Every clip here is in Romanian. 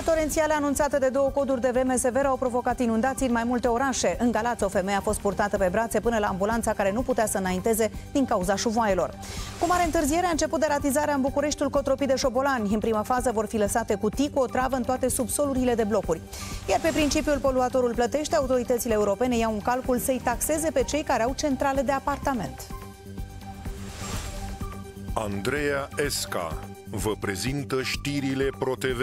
Ploile torențiale anunțate de două coduri de vreme severă au provocat inundații în mai multe orașe. În Galați, o femeie a fost purtată pe brațe până la ambulanța care nu putea să înainteze din cauza șuvoaielor. Cu mare întârziere a început deratizarea în Bucureștiul Cotropii de Șobolani. În prima fază vor fi lăsate cutii cu o travă în toate subsolurile de blocuri. Iar pe principiul poluatorul plătește, autoritățile europene iau în calcul să-i taxeze pe cei care au centrale de apartament. Andreea Esca vă prezintă știrile PRO TV.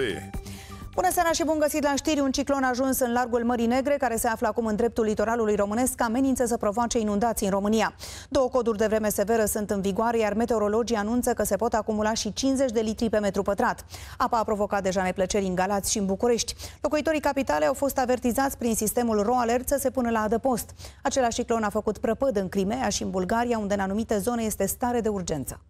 Bună seara și bun găsit la știri! Un ciclon a ajuns în largul Mării Negre, care se află acum în dreptul litoralului românesc, amenință să provoace inundații în România. Două coduri de vreme severă sunt în vigoare, iar meteorologii anunță că se pot acumula și 50 de litri pe metru pătrat. Apa a provocat deja neplăceri în Galați și în București. Locuitorii capitale au fost avertizați prin sistemul Ro-Alert să se pună la adăpost. Același ciclon a făcut prăpăd în Crimea și în Bulgaria, unde în anumite zone este stare de urgență.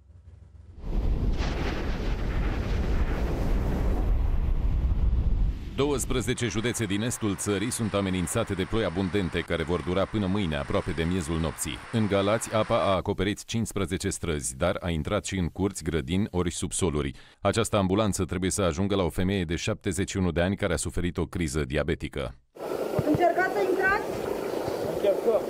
Douăsprezece județe din estul țării sunt amenințate de ploi abundente care vor dura până mâine, aproape de miezul nopții. În Galați, apa a acoperit 15 străzi, dar a intrat și în curți, grădini ori subsoluri. Această ambulanță trebuie să ajungă la o femeie de 71 de ani care a suferit o criză diabetică. Încercați să intrați? Încercăm.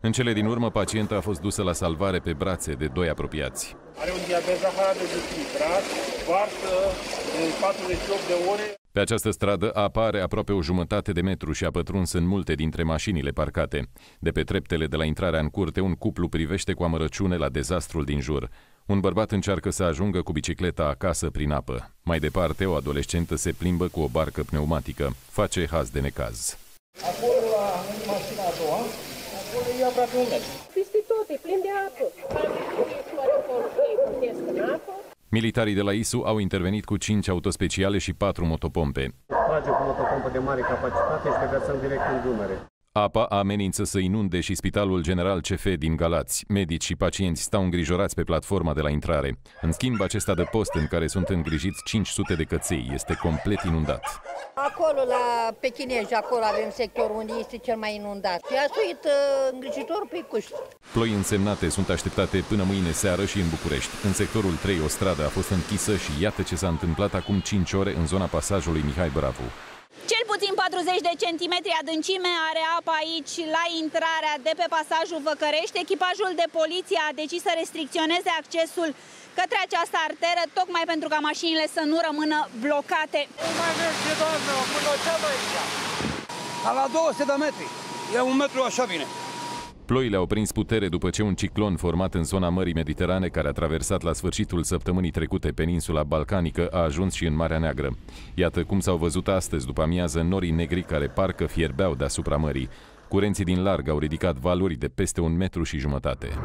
În cele din urmă, pacienta a fost dusă la salvare pe brațe de doi apropiați. Are un diabet zaharat de dezhidrat, varsă în 48 de ore. Pe această stradă apa are aproape o jumătate de metru și a pătruns în multe dintre mașinile parcate. De pe treptele de la intrarea în curte, un cuplu privește cu amărăciune la dezastrul din jur. Un bărbat încearcă să ajungă cu bicicleta acasă prin apă. Mai departe, o adolescentă se plimbă cu o barcă pneumatică. Face haz de necaz. Acolo, la mașina a doua, acolo e aproape un metru. Peste tot, e plin de apă. Militarii de la ISU au intervenit cu 5 autospeciale și 4 motopompe. Trage cu motopompă de mare capacitate și versăm direct în Dunăre. Apa amenință să inunde și Spitalul General CF din Galați. Medici și pacienți stau îngrijorați pe platforma de la intrare. În schimb, acest adăpost în care sunt îngrijiți 500 de căței este complet inundat. Acolo, la Pechinej, acolo avem sectorul unde este cel mai inundat. I-a suit îngrijitorul pe cuști. Ploi însemnate sunt așteptate până mâine seară și în București. În sectorul 3, o stradă a fost închisă și iată ce s-a întâmplat acum 5 ore în zona pasajului Mihai Bravu. Cel puțin 40 de centimetri adâncime are apa aici la intrarea de pe pasajul Văcărești. Echipajul de poliție a decis să restricționeze accesul către această arteră, tocmai pentru ca mașinile să nu rămână blocate. Nu mai merge, doamnă, până ce aici? La 200 de metri. E un metru așa bine. Ploile au prins putere după ce un ciclon format în zona Mării Mediterane, care a traversat la sfârșitul săptămânii trecute peninsula balcanică, a ajuns și în Marea Neagră. Iată cum s-au văzut astăzi după amiază norii negri care parcă fierbeau deasupra mării. Curenții din larg au ridicat valuri de peste 1,5 metri.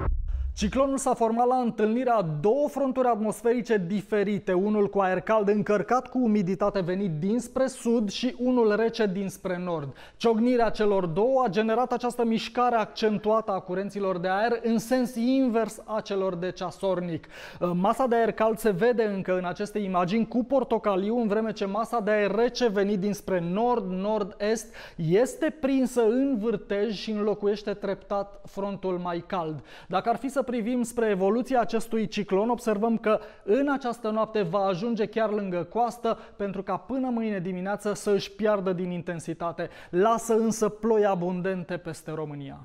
Ciclonul s-a format la întâlnirea a două fronturi atmosferice diferite, unul cu aer cald încărcat cu umiditate venit dinspre sud și unul rece dinspre nord. Ciocnirea celor două a generat această mișcare accentuată a curenților de aer în sens invers a celor de ceasornic. Masa de aer cald se vede încă în aceste imagini cu portocaliu, în vreme ce masa de aer rece venit dinspre nord-nord-est este prinsă în vârtej și înlocuiește treptat frontul mai cald. Dacă ar fi să privim spre evoluția acestui ciclon, observăm că în această noapte va ajunge chiar lângă coastă pentru ca până mâine dimineață să își piardă din intensitate. Lasă însă ploi abundente peste România.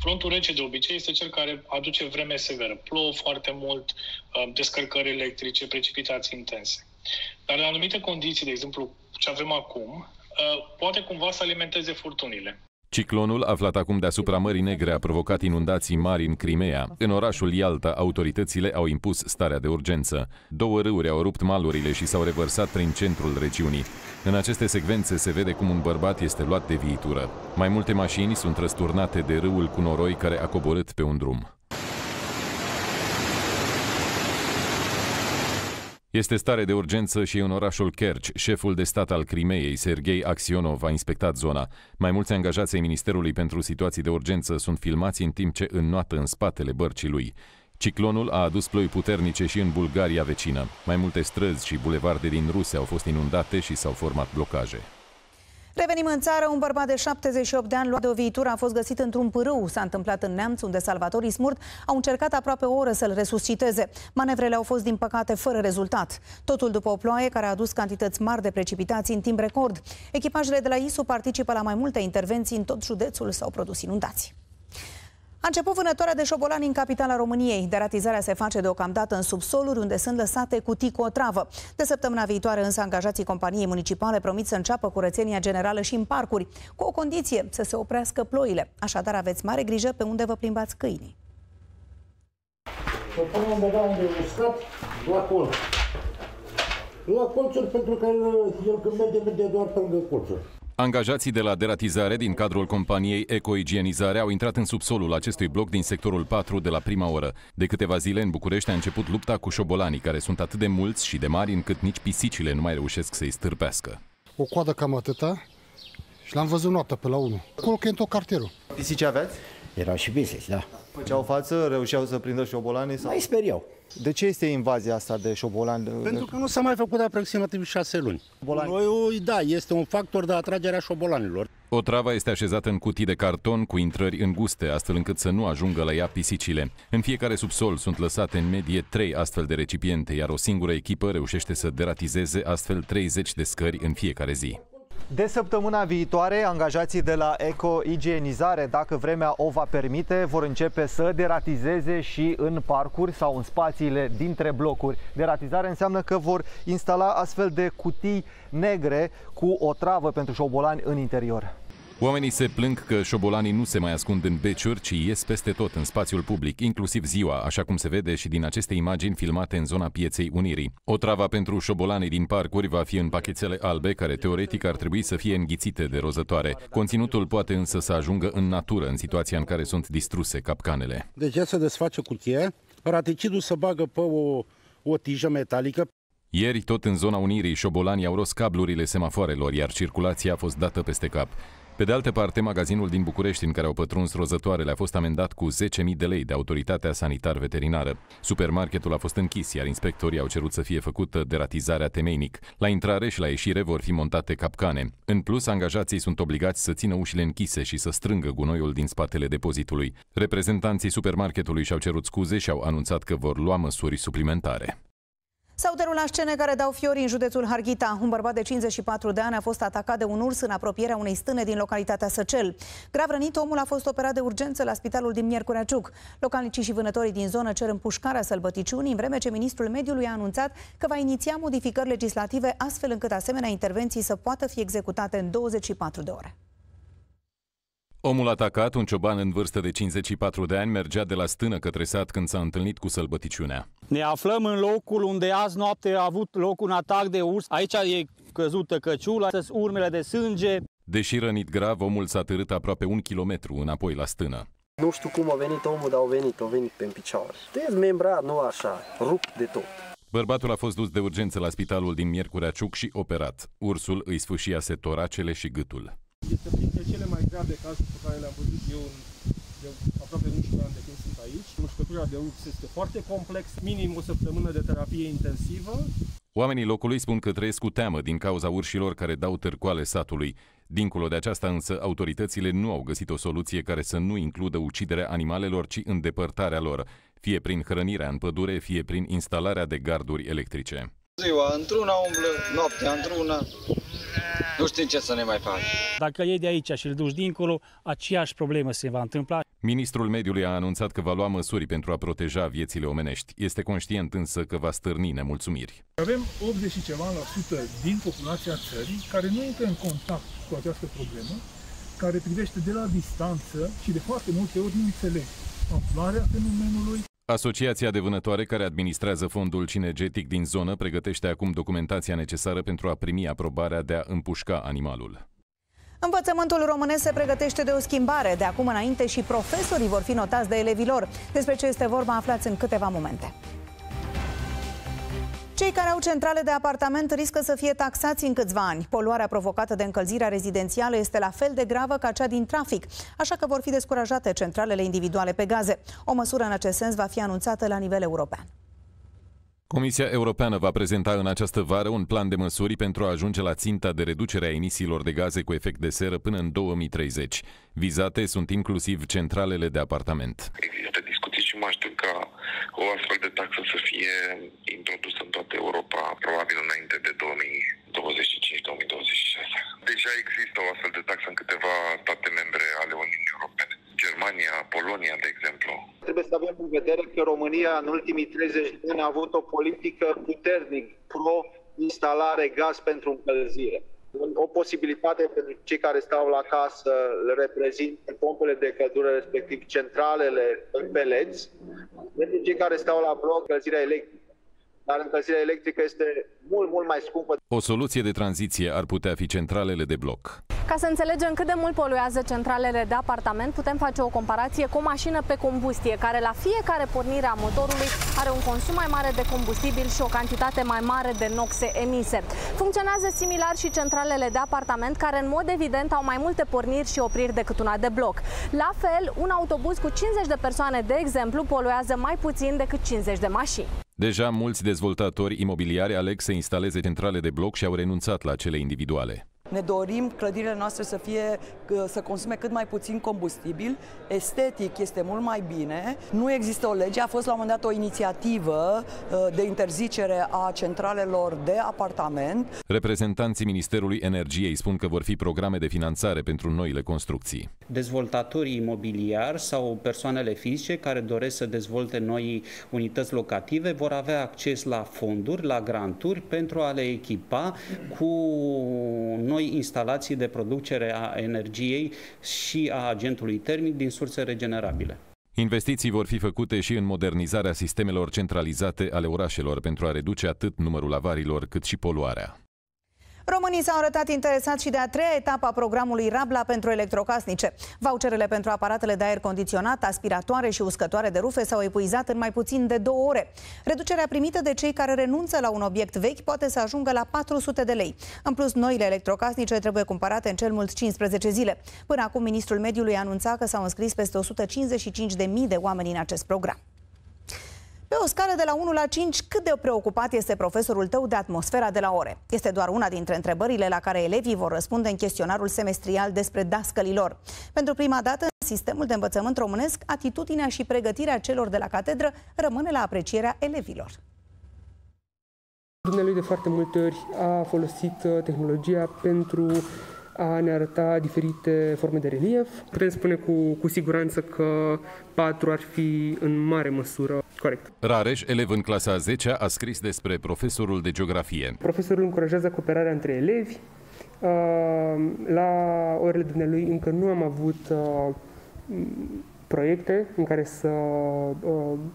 Frontul rece de obicei este cel care aduce vreme severă. Plouă foarte mult, descărcări electrice, precipitații intense. Dar în anumite condiții, de exemplu ce avem acum, poate cumva să alimenteze furtunile. Ciclonul, aflat acum deasupra Mării Negre, a provocat inundații mari în Crimea. În orașul Ialta, autoritățile au impus starea de urgență. Două râuri au rupt malurile și s-au revărsat prin centrul regiunii. În aceste secvențe se vede cum un bărbat este luat de viitură. Mai multe mașini sunt răsturnate de râul cu noroi care a coborât pe un drum. Este stare de urgență și în orașul Kerch. Șeful de stat al Crimeei, Serghei Axionov, a inspectat zona. Mai mulți angajați ai Ministerului pentru Situații de Urgență sunt filmați în timp ce înnoată în spatele bărcii lui. Ciclonul a adus ploi puternice și în Bulgaria vecină. Mai multe străzi și bulevarde din Rusia au fost inundate și s-au format blocaje. Revenim în țară, un bărbat de 78 de ani luat de o viitură a fost găsit într-un pârâu. S-a întâmplat în Neamț, unde salvatorii smurt au încercat aproape o oră să-l resusciteze. Manevrele au fost, din păcate, fără rezultat. Totul după o ploaie care a adus cantități mari de precipitații în timp record. Echipajele de la ISU participă la mai multe intervenții. În tot județul s-au produs inundații. A început vânătoarea de șobolani în capitala României, dar atizarea se face deocamdată în subsoluri, unde sunt lăsate cutii cu otravă. De săptămâna viitoare însă angajații companiei municipale promit să înceapă curățenia generală și în parcuri, cu o condiție: să se oprească ploile. Așadar aveți mare grijă pe unde vă plimbați câinii. Să punem undeva unde e uscat, la colț. La colțuri, pentru că el când merge doar pe lângă colțuri. Angajații de la deratizare din cadrul companiei Eco-Igienizare au intrat în subsolul acestui bloc din sectorul 4 de la prima oră. De câteva zile în București a început lupta cu șobolanii, care sunt atât de mulți și de mari încât nici pisicile nu mai reușesc să-i stârpească. O coadă cam atâta și l-am văzut noaptea pe la 1. Acolo că e în tot cartierul. Pisici aveți? Erau și pisici, da. Făceau față, reușeau să prindă șobolanii? Sau... mai speriau. De ce este invazia asta de șobolani? Pentru că nu s-a mai făcut de aproximativ 6 luni. Noi, da, este un factor de atragere a șobolanilor. Otrava este așezată în cutii de carton cu intrări înguste, astfel încât să nu ajungă la ea pisicile. În fiecare subsol sunt lăsate în medie 3 astfel de recipiente, iar o singură echipă reușește să deratizeze astfel 30 de scări în fiecare zi. De săptămâna viitoare, angajații de la Eco-Igienizare, dacă vremea o va permite, vor începe să deratizeze și în parcuri sau în spațiile dintre blocuri. Deratizare înseamnă că vor instala astfel de cutii negre cu o travă pentru șobolani în interior. Oamenii se plâng că șobolanii nu se mai ascund în beciuri, ci ies peste tot în spațiul public, inclusiv ziua, așa cum se vede și din aceste imagini filmate în zona pieței Unirii. Otrava pentru șobolanii din parcuri va fi în pachetele albe, care teoretic ar trebui să fie înghițite de rozătoare. Conținutul poate însă să ajungă în natură, în situația în care sunt distruse capcanele. Deci ea se desface cutie, raticidul se bagă pe o tijă metalică. Ieri, tot în zona Unirii, șobolanii au rost cablurile semafoarelor, iar circulația a fost dată peste cap. Pe de altă parte, magazinul din București în care au pătruns rozătoarele a fost amendat cu 10.000 de lei de autoritatea sanitar-veterinară. Supermarketul a fost închis, iar inspectorii au cerut să fie făcută deratizarea temeinic. La intrare și la ieșire vor fi montate capcane. În plus, angajații sunt obligați să țină ușile închise și să strângă gunoiul din spatele depozitului. Reprezentanții supermarketului și-au cerut scuze și au anunțat că vor lua măsuri suplimentare. S-au derulat scene care dau fiori în județul Harghita. Un bărbat de 54 de ani a fost atacat de un urs în apropierea unei stâne din localitatea Săcel. Grav rănit, omul a fost operat de urgență la spitalul din Miercurea Ciuc. Localnicii și vânătorii din zonă cer împușcarea sălbăticiunii, în vreme ce ministrul mediului a anunțat că va iniția modificări legislative, astfel încât asemenea intervenții să poată fi executate în 24 de ore. Omul atacat, un cioban în vârstă de 54 de ani, mergea de la stână către sat când s-a întâlnit cu sălbăticiunea. Ne aflăm în locul unde azi noapte a avut loc un atac de urs. Aici e căzută căciula, sunt urmele de sânge. Deși rănit grav, omul s-a târât aproape 1 kilometru înapoi la stână. Nu știu cum a venit omul, dar a venit pe picioare. Dezmembrat, nu așa, rupt de tot. Bărbatul a fost dus de urgență la spitalul din Miercurea Ciuc și operat. Ursul îi sfâșiase toracele și gâtul. Este printre cele mai grave cazuri pe care le-am văzut eu de aproape 11 ani de când sunt aici. Mușcătura de urs este foarte complex, minim o săptămână de terapie intensivă. Oamenii locului spun că trăiesc cu teamă din cauza urșilor care dau târcoale satului. Dincolo de aceasta însă, autoritățile nu au găsit o soluție care să nu includă uciderea animalelor, ci îndepărtarea lor, fie prin hrănirea în pădure, fie prin instalarea de garduri electrice. Ziua într-una umblă, noaptea într-una. Nu știm ce să ne mai faci. Dacă iei de aici și îl duci dincolo, aceeași problemă se va întâmpla. Ministrul mediului a anunțat că va lua măsuri pentru a proteja viețile omenești. Este conștient însă că va stârni nemulțumiri. Avem 80% și ceva din populația țării care nu intră în contact cu această problemă, care privește de la distanță și de foarte multe ori nu înțeleg amploarea fenomenului. Asociația de vânătoare care administrează fondul cinegetic din zonă pregătește acum documentația necesară pentru a primi aprobarea de a împușca animalul. Învățământul românesc se pregătește de o schimbare. De acum înainte și profesorii vor fi notați de elevilor. Despre ce este vorba aflați în câteva momente. Cei care au centrale de apartament riscă să fie taxați în câțiva ani. Poluarea provocată de încălzirea rezidențială este la fel de gravă ca cea din trafic, așa că vor fi descurajate centralele individuale pe gaze. O măsură în acest sens va fi anunțată la nivel european. Comisia Europeană va prezenta în această vară un plan de măsuri pentru a ajunge la ținta de reducere a emisiilor de gaze cu efect de seră până în 2030. Vizate sunt inclusiv centralele de apartament. Există discuții și mă aștept ca o astfel de taxă să fie introdusă în toată Europa, probabil înainte de 2025-2026. Deja există o astfel de taxă în câteva state membre ale Uniunii Europene. Germania, Polonia, de exemplu. Trebuie să avem în vedere că România în ultimii 30 de ani a avut o politică puternic pro-instalare gaz pentru încălzire. O posibilitate pentru cei care stau la casă reprezintă pompele de căldură, respectiv centralele în peleți, pentru cei care stau la bloc, încălzirea electrică. Dar încălzirea electrică este mult mai scumpă. O soluție de tranziție ar putea fi centralele de bloc. Ca să înțelegem cât de mult poluează centralele de apartament, putem face o comparație cu o mașină pe combustie, care la fiecare pornire a motorului are un consum mai mare de combustibil și o cantitate mai mare de noxe emise. Funcționează similar și centralele de apartament, care în mod evident au mai multe porniri și opriri decât una de bloc. La fel, un autobuz cu 50 de persoane, de exemplu, poluează mai puțin decât 50 de mașini. Deja mulți dezvoltatori imobiliari aleg să instaleze centrale de bloc și au renunțat la cele individuale. Ne dorim clădirile noastre să consume cât mai puțin combustibil. Estetic este mult mai bine. Nu există o lege, a fost la un moment dat o inițiativă de interzicere a centralelor de apartament. Reprezentanții Ministerului Energiei spun că vor fi programe de finanțare pentru noile construcții. Dezvoltatorii imobiliari sau persoanele fizice care doresc să dezvolte noi unități locative vor avea acces la fonduri, la granturi pentru a le echipa cu noi instalații de producere a energiei și a agentului termic din surse regenerabile. Investiții vor fi făcute și în modernizarea sistemelor centralizate ale orașelor pentru a reduce atât numărul avariilor cât și poluarea. Românii s-au arătat interesați și de a treia etapă a programului Rabla pentru electrocasnice. Voucherele pentru aparatele de aer condiționat, aspiratoare și uscătoare de rufe s-au epuizat în mai puțin de 2 ore. Reducerea primită de cei care renunță la un obiect vechi poate să ajungă la 400 de lei. În plus, noile electrocasnice trebuie cumpărate în cel mult 15 zile. Până acum, ministrul mediului anunța că s-au înscris peste 155.000 de oameni în acest program. Pe o scară de la 1 la 5, cât de preocupat este profesorul tău de atmosfera de la ore? Este doar una dintre întrebările la care elevii vor răspunde în chestionarul semestrial despre dascălii lor. Pentru prima dată, în sistemul de învățământ românesc, atitudinea și pregătirea celor de la catedră rămâne la aprecierea elevilor. Dumnealui de foarte multe ori a folosit tehnologia pentru a ne arăta diferite forme de relief. Putem spune cu siguranță că 4 ar fi în mare măsură corect. Rareș, elev în clasa a 10-a, a scris despre profesorul de geografie. Profesorul încurajează cooperarea între elevi. La orele dumnealui încă nu am avut proiecte în care să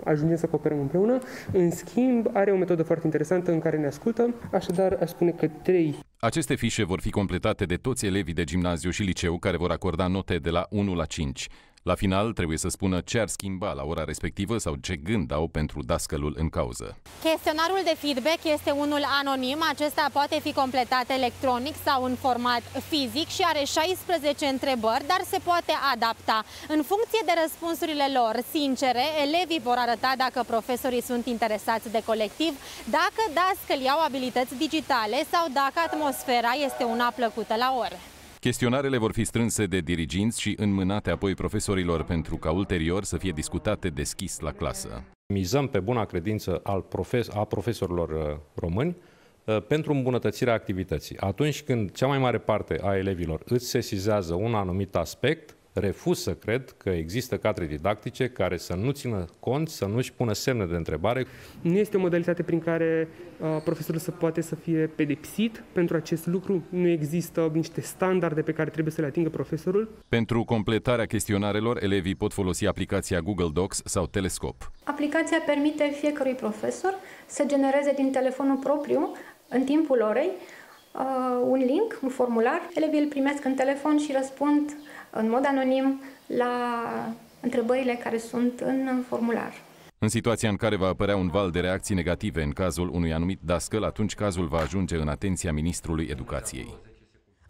ajungem să cooperăm împreună. În schimb, are o metodă foarte interesantă în care ne ascultă, așadar aș spune că 3. Aceste fișe vor fi completate de toți elevii de gimnaziu și liceu care vor acorda note de la 1 la 5. La final, trebuie să spună ce ar schimba la ora respectivă sau ce gând au pentru dascălul în cauză. Chestionarul de feedback este unul anonim. Acesta poate fi completat electronic sau în format fizic și are 16 întrebări, dar se poate adapta. În funcție de răspunsurile lor sincere, elevii vor arăta dacă profesorii sunt interesați de colectiv, dacă dascălii au abilități digitale sau dacă atmosfera este una plăcută la ore. Chestionarele vor fi strânse de diriginți și înmânate apoi profesorilor pentru ca ulterior să fie discutate deschis la clasă. Mizăm pe buna credință a profesorilor români pentru îmbunătățirea activității. Atunci când cea mai mare parte a elevilor îți sesizează un anumit aspect, refuz să cred că există cadre didactice care să nu țină cont, să nu-și pună semne de întrebare. Nu este o modalitate prin care profesorul să poate să fie pedepsit pentru acest lucru. Nu există niște standarde pe care trebuie să le atingă profesorul. Pentru completarea chestionarelor, elevii pot folosi aplicația Google Docs sau Telescope. Aplicația permite fiecărui profesor să genereze din telefonul propriu, în timpul orei, un link, un formular. Elevii îl primesc în telefon și răspund în mod anonim la întrebările care sunt în formular. În situația în care va apărea un val de reacții negative în cazul unui anumit dascăl, atunci cazul va ajunge în atenția Ministrului Educației.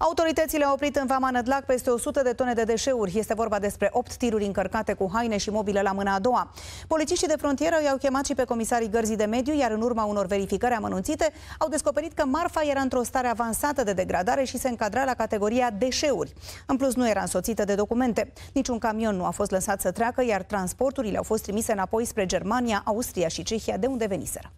Autoritățile au oprit în Vama Nădlac peste 100 de tone de deșeuri. Este vorba despre 8 tiruri încărcate cu haine și mobile la mâna a doua. Polițiștii de frontieră i-au chemat și pe comisarii Gărzii de Mediu, iar în urma unor verificări amănunțite, au descoperit că marfa era într-o stare avansată de degradare și se încadra la categoria deșeuri. În plus, nu era însoțită de documente. Niciun camion nu a fost lăsat să treacă, iar transporturile au fost trimise înapoi spre Germania, Austria și Cehia, de unde veniseră.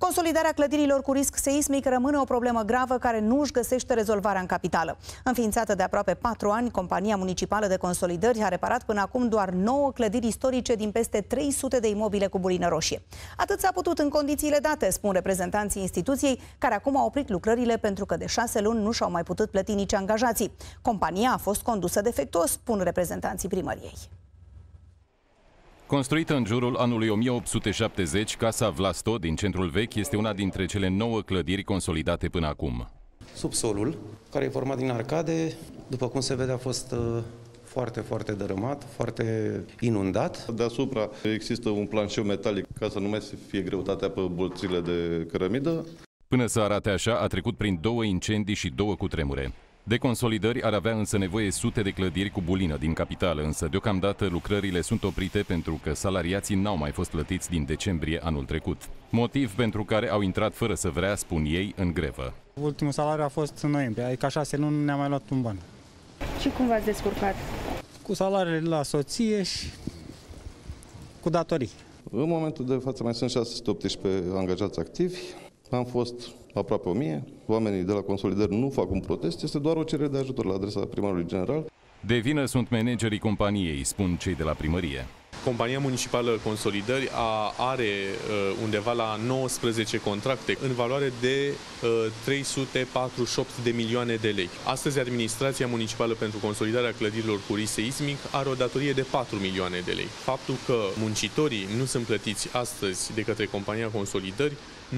Consolidarea clădirilor cu risc seismic rămâne o problemă gravă care nu își găsește rezolvarea în capitală. Înființată de aproape 4 ani, compania municipală de consolidări a reparat până acum doar 9 clădiri istorice din peste 300 de imobile cu bulină roșie. Atât s-a putut în condițiile date, spun reprezentanții instituției, care acum au oprit lucrările pentru că de 6 luni nu și-au mai putut plăti nici angajații. Compania a fost condusă defectuos, spun reprezentanții primăriei. Construită în jurul anului 1870, casa Vlasto din centrul vechi este una dintre cele 9 clădiri consolidate până acum. Subsolul, care e format din arcade, după cum se vede, a fost foarte dărâmat, foarte inundat. Deasupra există un planșeu metalic ca să nu mai fie greutatea pe bolțile de cărămidă. Până să arate așa, a trecut prin 2 incendii și 2 cutremure. De consolidări ar avea însă nevoie sute de clădiri cu bulină din capitală, însă deocamdată lucrările sunt oprite pentru că salariații n-au mai fost plătiți din decembrie anul trecut. Motiv pentru care au intrat fără să vrea, spun ei, în grevă. Ultimul salariu a fost în noiembrie, adică 6 luni ne-a mai luat un ban. Și cum v-ați descurcat? Cu salariile la soție și cu datorii. În momentul de față mai sunt 618 angajați activi. Am fost aproape 1000. Oamenii de la consolidări nu fac un protest, este doar o cerere de ajutor la adresa primarului general. De vină sunt managerii companiei, spun cei de la primărie. Compania municipală Consolidări are undeva la 19 contracte în valoare de 348 de milioane de lei. Astăzi, Administrația Municipală pentru Consolidarea Clădirilor cu risc seismic are o datorie de 4 milioane de lei. Faptul că muncitorii nu sunt plătiți astăzi de către Compania Consolidări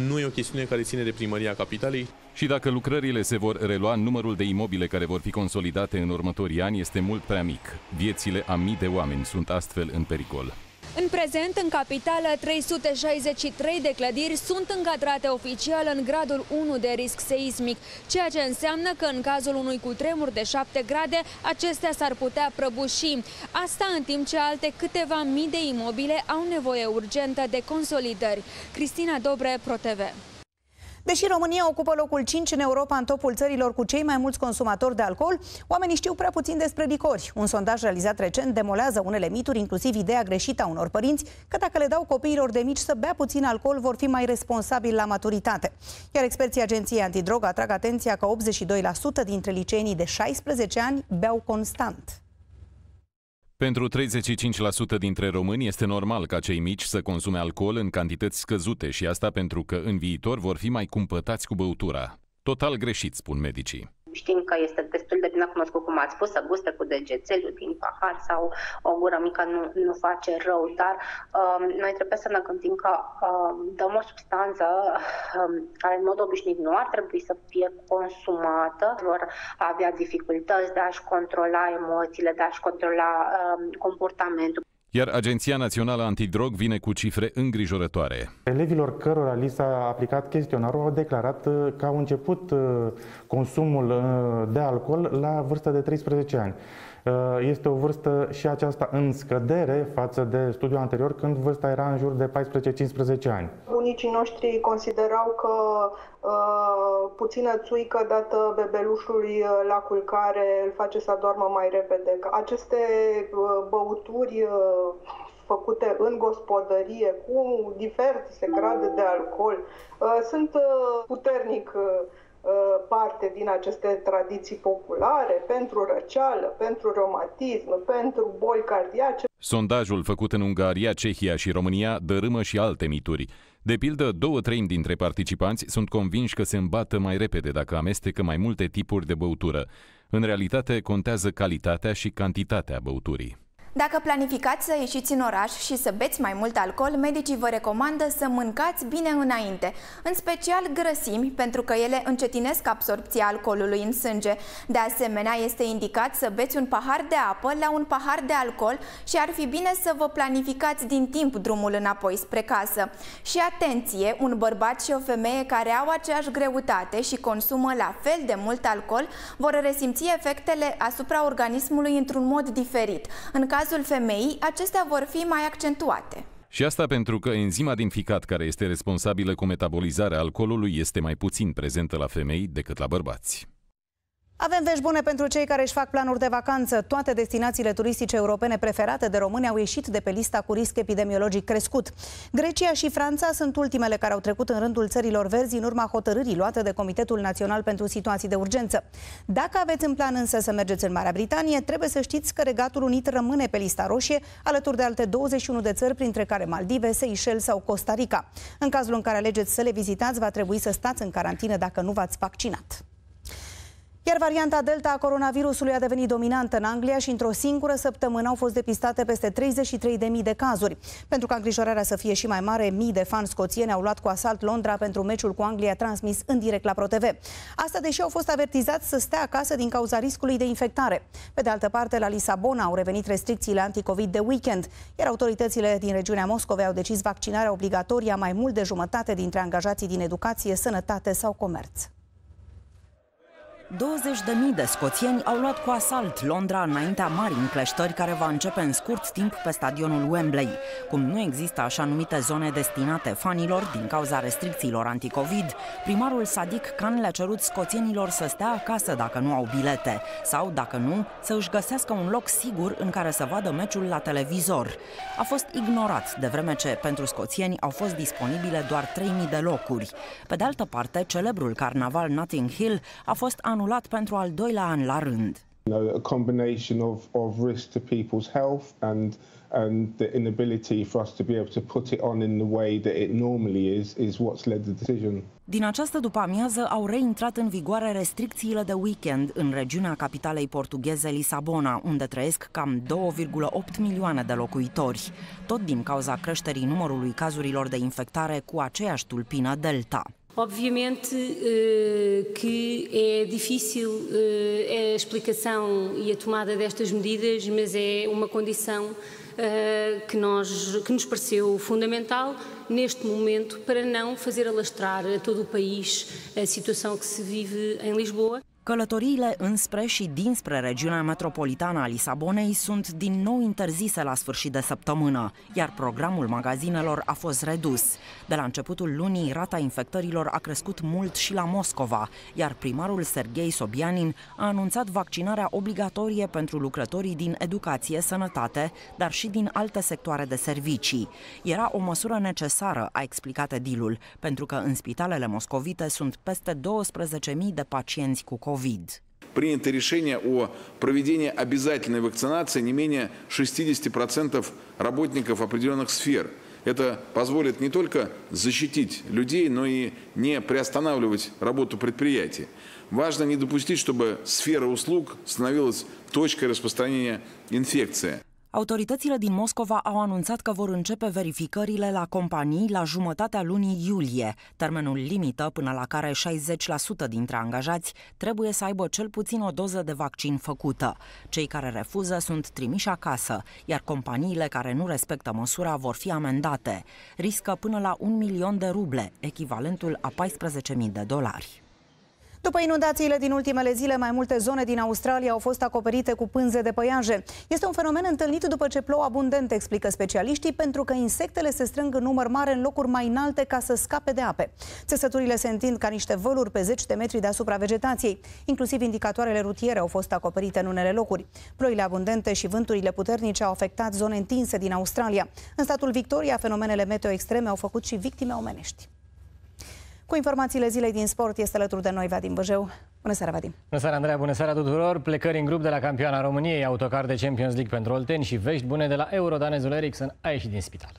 nu e o chestiune care ține de Primăria Capitalei. Și dacă lucrările se vor relua, numărul de imobile care vor fi consolidate în următorii ani este mult prea mic. Viețile a mii de oameni sunt astfel în pericol. În prezent, în capitală, 363 de clădiri sunt încadrate oficial în gradul 1 de risc seismic, ceea ce înseamnă că în cazul unui cutremur de 7 grade, acestea s-ar putea prăbuși. Asta în timp ce alte câteva mii de imobile au nevoie urgentă de consolidări. Cristina Dobre, Pro TV. Deși România ocupă locul 5 în Europa în topul țărilor cu cei mai mulți consumatori de alcool, oamenii știu prea puțin despre licori. Un sondaj realizat recent demolează unele mituri, inclusiv ideea greșită a unor părinți că dacă le dau copiilor de mici să bea puțin alcool, vor fi mai responsabili la maturitate. Iar experții Agenției Antidrog atrag atenția că 82% dintre liceenii de 16 ani beau constant. Pentru 35% dintre români este normal ca cei mici să consume alcool în cantități scăzute și asta pentru că în viitor vor fi mai cumpătați cu băutura. Total greșit, spun medicii. Știm că este destul de bine cunoscut, cum ați spus, să guste cu degețelul din pahar sau o gură mică nu face rău, dar noi trebuie să ne gândim că dăm o substanță care în mod obișnuit nu ar trebui să fie consumată. Vor avea dificultăți de a-și controla emoțiile, de a-și controla comportamentul. Iar Agenția Națională Antidrog vine cu cifre îngrijorătoare. Elevilor cărora li s-a aplicat chestionarul au declarat că au început consumul de alcool la vârsta de 13 ani. Este o vârstă și aceasta în scădere față de studiul anterior, când vârsta era în jur de 14-15 ani. Bunicii noștri considerau că puțină țuică dată bebelușului la culcare îl face să adormă mai repede. Aceste băuturi făcute în gospodărie cu diverse grade de alcool sunt puternic parte din aceste tradiții populare pentru răceală, pentru reumatism, pentru boli cardiace. Sondajul făcut în Ungaria, Cehia și România dărâmă și alte mituri. De pildă, 2/3 dintre participanți sunt convinși că se îmbată mai repede dacă amestecă mai multe tipuri de băutură. În realitate, contează calitatea și cantitatea băuturii. Dacă planificați să ieșiți în oraș și să beți mai mult alcool, medicii vă recomandă să mâncați bine înainte, în special grăsimi, pentru că ele încetinesc absorbția alcoolului în sânge. De asemenea, este indicat să beți un pahar de apă la un pahar de alcool și ar fi bine să vă planificați din timp drumul înapoi spre casă. Și atenție, un bărbat și o femeie care au aceeași greutate și consumă la fel de mult alcool vor resimți efectele asupra organismului într-un mod diferit. În cazul femeii, acestea vor fi mai accentuate. Și asta pentru că enzima din ficat, care este responsabilă cu metabolizarea alcoolului, este mai puțin prezentă la femei decât la bărbați. Avem vești bune pentru cei care își fac planuri de vacanță. Toate destinațiile turistice europene preferate de români au ieșit de pe lista cu risc epidemiologic crescut. Grecia și Franța sunt ultimele care au trecut în rândul țărilor verzi în urma hotărârii luate de Comitetul Național pentru Situații de Urgență. Dacă aveți în plan însă să mergeți în Marea Britanie, trebuie să știți că Regatul Unit rămâne pe lista roșie, alături de alte 21 de țări, printre care Maldive, Seychelles sau Costa Rica. În cazul în care alegeți să le vizitați, va trebui să stați în carantină dacă nu v-ați vaccinat. Iar varianta Delta a coronavirusului a devenit dominantă în Anglia și într-o singură săptămână au fost depistate peste 33.000 de cazuri. Pentru ca îngrijorarea să fie și mai mare, mii de fani scoțieni au luat cu asalt Londra pentru meciul cu Anglia transmis în direct la Pro TV. Asta deși au fost avertizați să stea acasă din cauza riscului de infectare. Pe de altă parte, la Lisabona au revenit restricțiile anticovid de weekend, iar autoritățile din regiunea Moscovei au decis vaccinarea obligatorie a mai mult de jumătate dintre angajații din educație, sănătate sau comerț. 20.000 de scoțieni au luat cu asalt Londra înaintea marii încleștări care va începe în scurt timp pe stadionul Wembley. Cum nu există așa numite zone destinate fanilor din cauza restricțiilor anticovid, primarul Sadiq Khan le-a cerut scoțienilor să stea acasă dacă nu au bilete sau, dacă nu, să își găsească un loc sigur în care să vadă meciul la televizor. A fost ignorat, de vreme ce pentru scoțieni au fost disponibile doar 3.000 de locuri. Pe de altă parte, celebrul carnaval Notting Hill a fost anulat pentru al doilea an la rând. A combination of risk to people's health and the inability for us to be able to put it on in the way that it normally is what's led the decision. Din această după-amiază au reintrat în vigoare restricțiile de weekend în regiunea capitalei portugheze Lisabona, unde trăiesc cam 2,8 milioane de locuitori, tot din cauza creșterii numărului cazurilor de infectare cu aceeași tulpină Delta. Obviamente que é difícil a explicação e a tomada destas medidas, mas é uma condição que nos pareceu fundamental neste momento para não fazer alastrar a todo o país a situação que se vive em Lisboa. Călătoriile înspre și dinspre regiunea metropolitană a Lisabonei sunt din nou interzise la sfârșit de săptămână, iar programul magazinelor a fost redus. De la începutul lunii, rata infectărilor a crescut mult și la Moscova, iar primarul Serghei Sobianin a anunțat vaccinarea obligatorie pentru lucrătorii din educație, sănătate, dar și din alte sectoare de servicii. Era o măsură necesară, a explicat edilul, pentru că în spitalele moscovite sunt peste 12.000 de pacienți cu COVID. Принято решение о проведении обязательной вакцинации не менее 60% работников определенных сфер. Это позволит не только защитить людей, но и не приостанавливать работу предприятий. Важно не допустить, чтобы сфера услуг становилась точкой распространения инфекции. Autoritățile din Moscova au anunțat că vor începe verificările la companii la jumătatea lunii iulie, termenul limită până la care 60% dintre angajați trebuie să aibă cel puțin o doză de vaccin făcută. Cei care refuză sunt trimiși acasă, iar companiile care nu respectă măsura vor fi amendate. Riscă până la 1.000.000 de ruble, echivalentul a $14.000. După inundațiile din ultimele zile, mai multe zone din Australia au fost acoperite cu pânze de păianjen. Este un fenomen întâlnit după ce plouă abundent, explică specialiștii, pentru că insectele se strâng în număr mare în locuri mai înalte ca să scape de ape. Țesăturile se întind ca niște văluri pe zeci de metri deasupra vegetației. Inclusiv indicatoarele rutiere au fost acoperite în unele locuri. Ploile abundente și vânturile puternice au afectat zone întinse din Australia. În statul Victoria, fenomenele meteo extreme au făcut și victime omenești. Cu informațiile zilei din sport este alături de noi Vadim Băzeu. Bună seara, Vadim! Bună seara, Andreea! Bună seara tuturor! Plecări în grup de la campioana României, autocar de Champions League pentru Olteni și vești bune de la Euro. Danezul Erickson a ieșit din spital.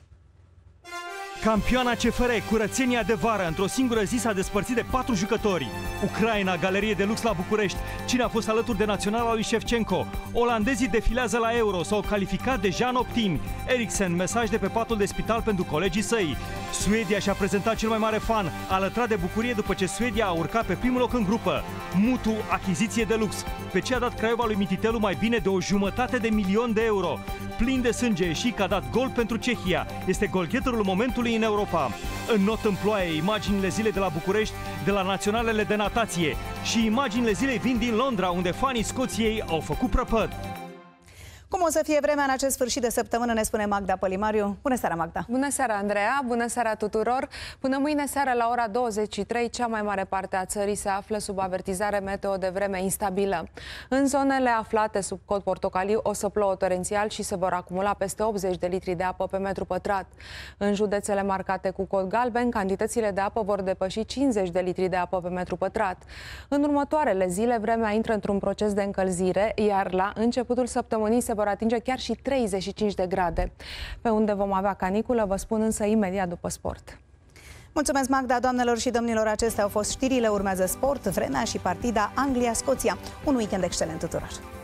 Campioana CFR, curățenia de vară, într-o singură zi s-a despărțit de 4 jucători. Ucraina, galerie de lux la București. Cine a fost alături de naționala lui Shevchenko? Olandezii defilează la Euro, s-au calificat deja în optimi. Erickson, mesaj de pe patul de spital pentru colegii săi. Suedia și-a prezentat cel mai mare fan, alătrat de bucurie după ce Suedia a urcat pe primul loc în grupă. Mutu, achiziție de lux. Pe ce a dat Craiova lui Mititelu mai bine de 1,5 milion de euro. Plin de sânge și că a dat gol pentru Cehia. Este golgheterul momentului în Europa. În not în ploaie, imaginile zilei de la București, de la naționalele de natație. Și imaginile zilei vin din Londra, unde fanii Scoției au făcut prăpăd. Cum o să fie vremea în acest sfârșit de săptămână, ne spune Magda Pălimariu. Bună seara, Magda! Bună seara, Andreea! Bună seara tuturor! Până mâine seara la ora 23, cea mai mare parte a țării se află sub avertizare meteo de vreme instabilă. În zonele aflate sub cod portocaliu o să plouă torențial și se vor acumula peste 80 de litri de apă pe metru pătrat. În județele marcate cu cod galben, cantitățile de apă vor depăși 50 de litri de apă pe metru pătrat. În următoarele zile, vremea intră într-un proces de încălzire, iar la începutul săptămânii se vor atinge chiar și 35 de grade. Pe unde vom avea caniculă, vă spun însă imediat după sport. Mulțumesc, Magda! Doamnelor și domnilor, acestea au fost știrile, urmează sport, vremea și partida Anglia-Scoția. Un weekend excelent tuturor!